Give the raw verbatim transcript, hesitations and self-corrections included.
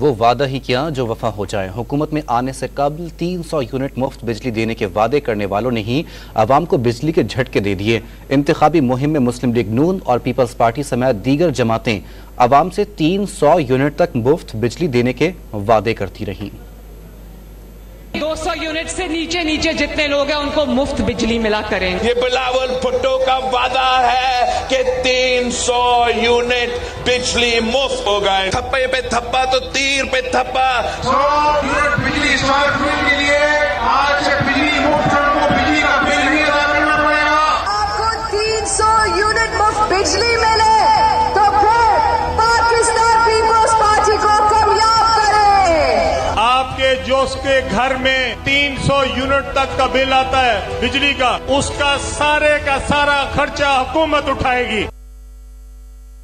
वो वादा ही किया जो वफा हो जाए। हुकूमत में आने से कबल तीन सौ यूनिट मुफ्त बिजली देने के वादे करने वालों ने ही आवाम को बिजली के झटके दे दिए। इंतखाबी मुहिम में मुस्लिम लीग नून और पीपल्स पार्टी समेत दीगर जमातें आवाम से तीन सौ यूनिट तक मुफ्त बिजली देने के वादे करती रहीं। दो सौ यूनिट से नीचे नीचे जितने लोग हैं उनको मुफ्त बिजली मिला करें। ये बिलावल भुट्टो का वादा है कि तीन सौ यूनिट बिजली मुफ्त हो गए। थप्पे पे थप्पा तो तीर पे थप्पा। सौ यूनिट बिजली स्टार्ट होने के लिए आज से बिजली मुफ्त को बिजली का बिल भी अदा करना पड़ेगा। आपको तीन सौ यूनिट मुफ्त बिजली मिले तो फिर पाकिस्तान पीपल्स पार्टी को कामयाब करें। आपके जोश के घर में तीन सौ यूनिट तक का बिल आता है बिजली का, उसका सारे का सारा खर्चा हुकूमत उठाएगी।